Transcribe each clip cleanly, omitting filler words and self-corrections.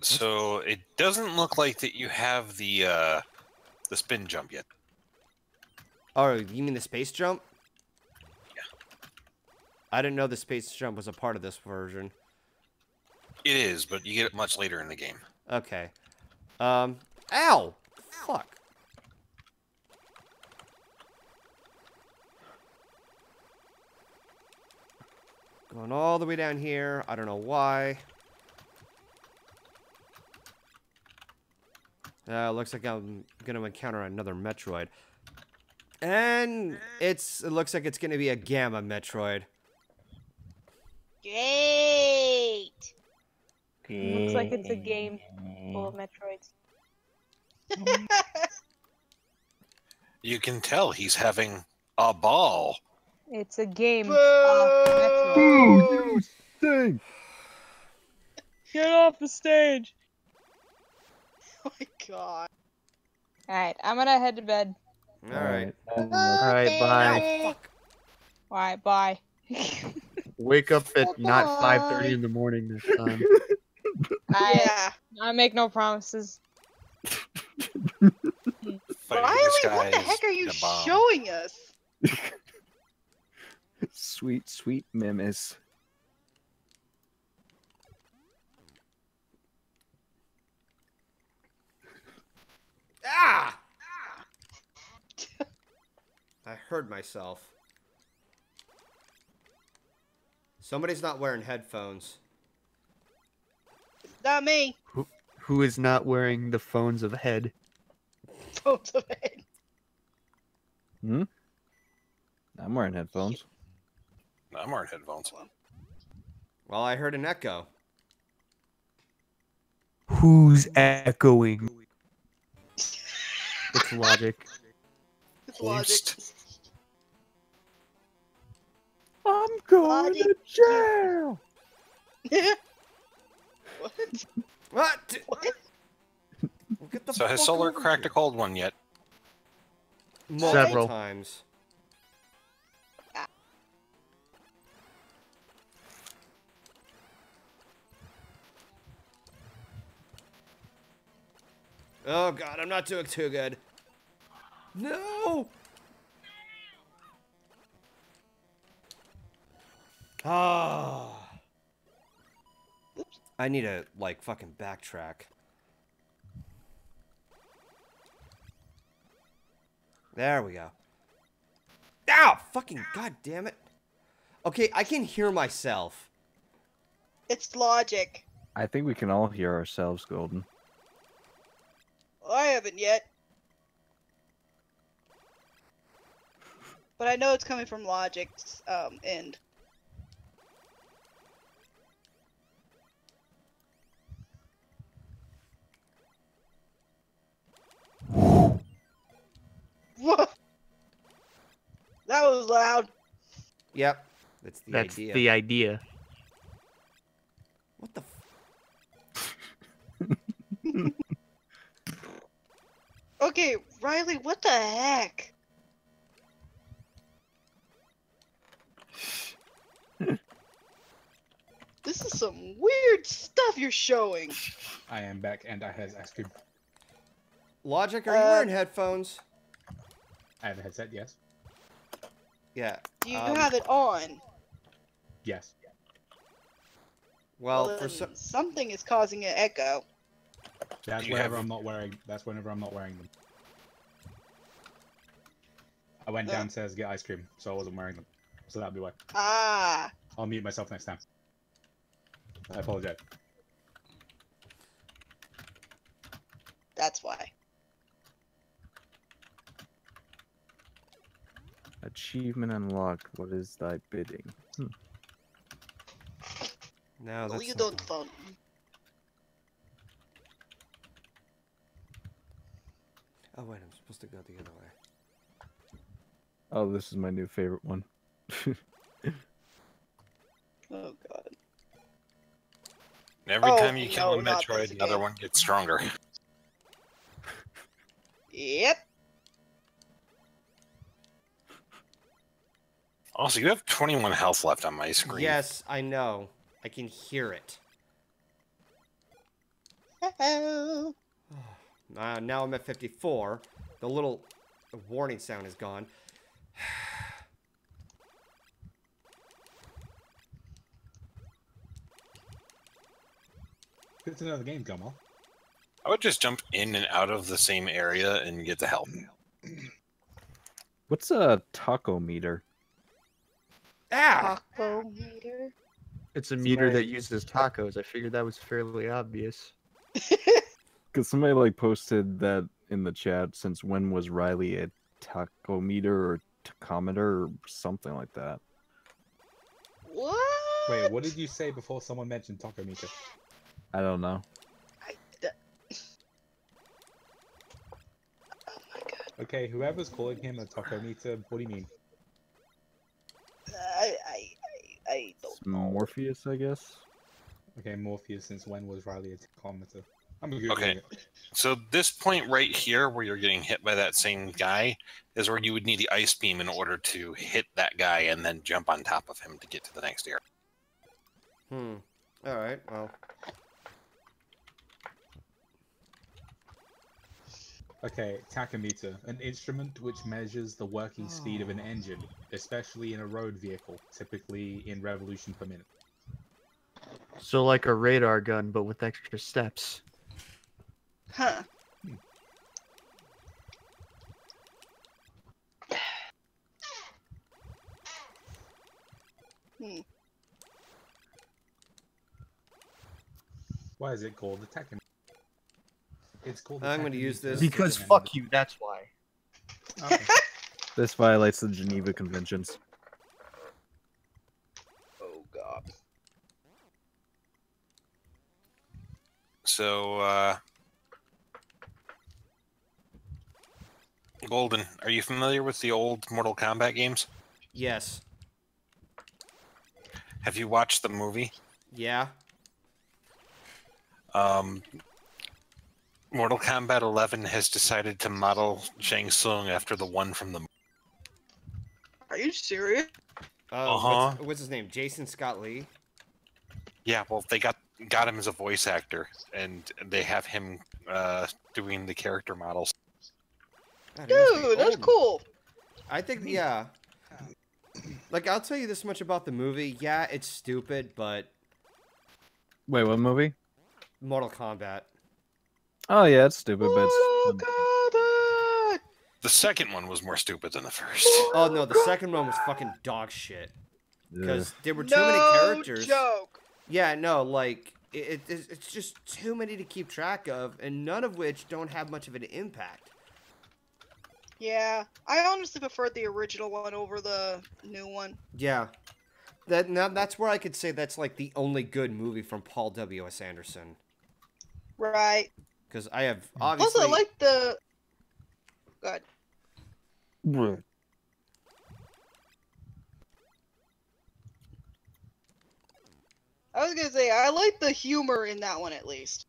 So it doesn't look like that you have the spin jump yet. Oh, you mean the space jump? Yeah. I didn't know the space jump was a part of this version. It is, but you get it much later in the game. Okay. Ow! Fuck. Going all the way down here. I don't know why. Looks like I'm going to encounter another Metroid. And it looks like it's going to be a Gamma Metroid. Great! Looks like it's a game full of Metroids. You can tell he's having a ball. It's a game of Metroid. Boo! You stink! Get off the stage! Oh my god. Alright, I'm gonna head to bed. Alright. Alright, bye. Alright, bye. Wake up at not 5:30 in the morning this time. I make no promises. Why what the heck are you showing us? Sweet, sweet Mimis. Ah! I heard myself. Somebody's not wearing headphones. It's not me. Who is not wearing the phones of head? Phones of head. Hmm? I'm wearing headphones. I'm wearing headphones. Well, I heard an echo. Who's echoing? It's logic. It's logic. I'm going to jail. What? What? What? We'll get the so has Solar cracked a cold one yet? Several times. Oh god, I'm not doing too good. No! Ah! I need to, like, fucking backtrack. There we go. Ow! Fucking goddammit. Okay, I can hear myself. It's logic. I think we can all hear ourselves, Golden. I haven't yet. But I know it's coming from Logic's end. Whoa. That was loud. Yep. That's the idea. That's the idea. What the f- Okay, Riley, what the heck? This is some weird stuff you're showing. I am back and I has asked you. Logic, are you wearing headphones? I have a headset, yes. Yeah. Do you have it on? Yes. Well for something is causing an echo. That's whenever I'm not wearing. That's whenever I'm not wearing them. I went downstairs to get ice cream, so I wasn't wearing them. So that'd be why. Ah. I'll mute myself next time. I apologize. That's why. Achievement unlocked. What is thy bidding? Hmm. No, that's you don't phone. Oh, wait, I'm supposed to go the other way. Oh, this is my new favorite one. Oh, God. Every time you kill a Metroid, another one gets stronger. Yep. Also, you have 21 health left on my screen. Yes, I know. I can hear it. Hello. Now I'm at 54. The little warning sound is gone. It's another game, Gummo. I would just jump in and out of the same area and get the help. What's a taco meter? Ah! Taco meter? It's a meter that uses tacos. I figured that was fairly obvious. Because somebody like posted that in the chat. Since when was Riley a tachometer or tachometer or something like that? What? Wait, what did you say before someone mentioned tachometer? I don't know. Oh my god. Okay, whoever's calling him a tachometer, what do you mean? I don't know. Morpheus, I guess. Okay, Morpheus. Since when was Riley a tachometer? I'm Googling it. So this point right here, where you're getting hit by that same guy, is where you would need the ice beam in order to hit that guy and then jump on top of him to get to the next area. Hmm. All right. Well. Okay, tachometer, an instrument which measures the working speed of an engine, especially in a road vehicle, typically in revolution per minute. So like a radar gun, but with extra steps. Huh. Hmm. Hmm. Why is it called the tachometer? It's called I'm going to use this because fuck you. That's why. Okay. This violates the Geneva Conventions. Oh god. So, Golden, are you familiar with the old Mortal Kombat games? Yes. Have you watched the movie? Yeah. Mortal Kombat 11 has decided to model Shang Tsung after the one from the movie. Are you serious? What's his name? Jason Scott Lee? Yeah, well, they got him as a voice actor, and they have him doing the character models. God, dude, that's cool. I think, yeah. Like, I'll tell you this much about the movie. Yeah, it's stupid, but... Wait, what movie? Mortal Kombat. Oh yeah, it's stupid, but it's... The second one was more stupid than the first. Oh no, the second one was fucking dog shit. Because there were too many characters. Joke. Yeah, no, like, it's just too many to keep track of, and none of which don't have much of an impact. Yeah, I honestly preferred the original one over the new one. Yeah. That's where I could say that's like the only good movie from Paul W.S. Anderson. Right. Because I have obviously. Also, like the. God. Right. I was gonna say I like the humor in that one at least.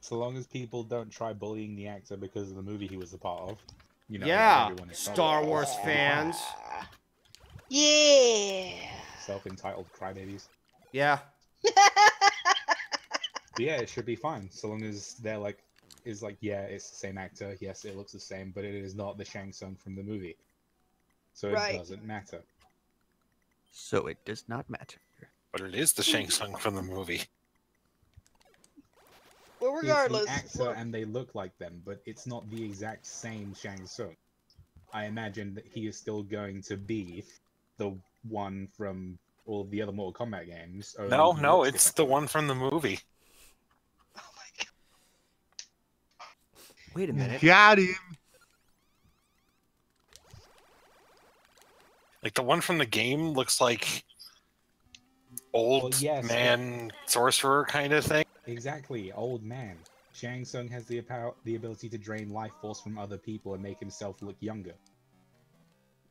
So long as people don't try bullying the actor because of the movie he was a part of, you know. Yeah. Star Wars fans. Yeah. Self-entitled crybabies. Yeah. Yeah, it should be fine, so long as they're like, yeah, it's the same actor, yes, it looks the same, but it is not the Shang Tsung from the movie. So it doesn't matter. So it does not matter. But it is the Shang Tsung from the movie. Well, regardless... It's the actor and they look like them, but it's not the exact same Shang Tsung. I imagine that he is still going to be the one from all the other Mortal Kombat games. No, no, it's the one from the movie. Wait a minute. Got him. Like the one from the game looks like old man sorcerer kind of thing. Exactly, old man. Shang Tsung has the ability to drain life force from other people and make himself look younger.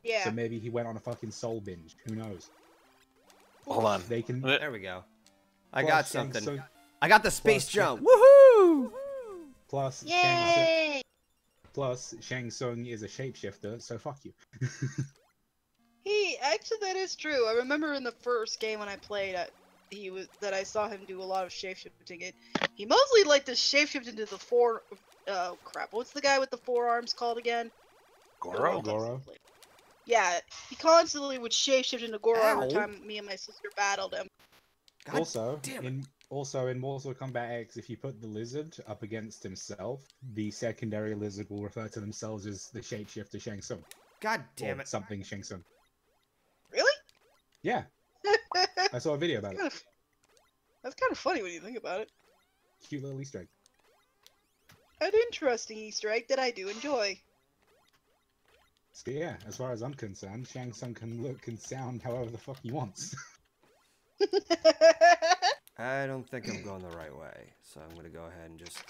Yeah. So maybe he went on a fucking soul binge. Who knows? Hold on. They can... There we go. I got something. I got the space jump. Woohoo! Plus, Shang Tsung, Plus, Shang Tsung is a shapeshifter, so fuck you. He actually, that is true. I remember in the first game when I played, I saw him do a lot of shapeshifting. He mostly liked to shapeshift into the four. Oh crap! What's the guy with the four arms called again? Goro. Goro. Yeah, he constantly would shapeshift into Goro every time me and my sister battled him. God also in Mortal Kombat X, if you put the lizard up against himself, the secondary lizard will refer to themselves as the shapeshifter Shang Tsung. God damn it! Something Shang Tsung. Really? Yeah. I saw a video about it. That's kind of funny when you think about it. Cute little Easter egg. An interesting Easter egg that I do enjoy. So yeah, as far as I'm concerned, Shang Tsung can look and sound however the fuck he wants. I don't think I'm going the right way, so I'm gonna go ahead and just...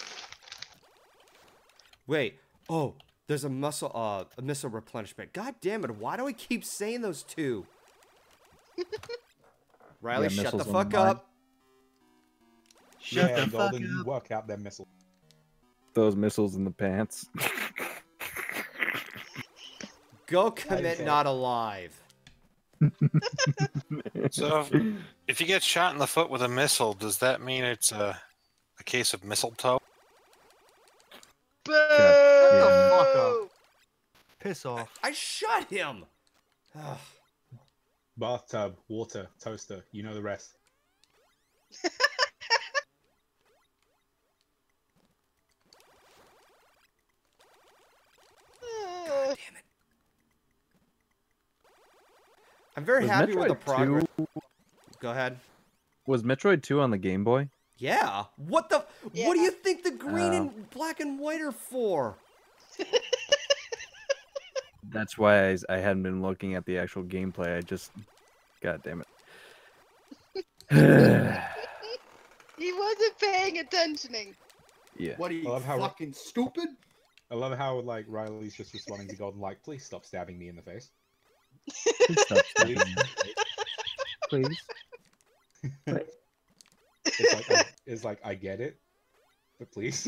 Wait, oh, there's a missile replenishment. God damn it, why do I keep saying those two? Riley, yeah, shut the fuck up! Shut the fuck up! Work out that missile. Those missiles in the pants. Go commit not alive. So, if you get shot in the foot with a missile, does that mean it's a case of mistletoe? Boo! Oh, piss off. I shot him! Ugh. Bathtub, water, toaster, you know the rest. God damn it. I'm very happy with the progress. Go ahead. Was Metroid 2 on the Game Boy? Yeah. What the? Yeah. What do you think the green and black and white are for? That's why I hadn't been looking at the actual gameplay. I just... God damn it. He wasn't paying attention. Yeah. What are you, fucking stupid? I love how, like, Riley's just responding to Golden like, please stop stabbing me in the face. Please stop stabbing me. Please. It's like, I get it, but please.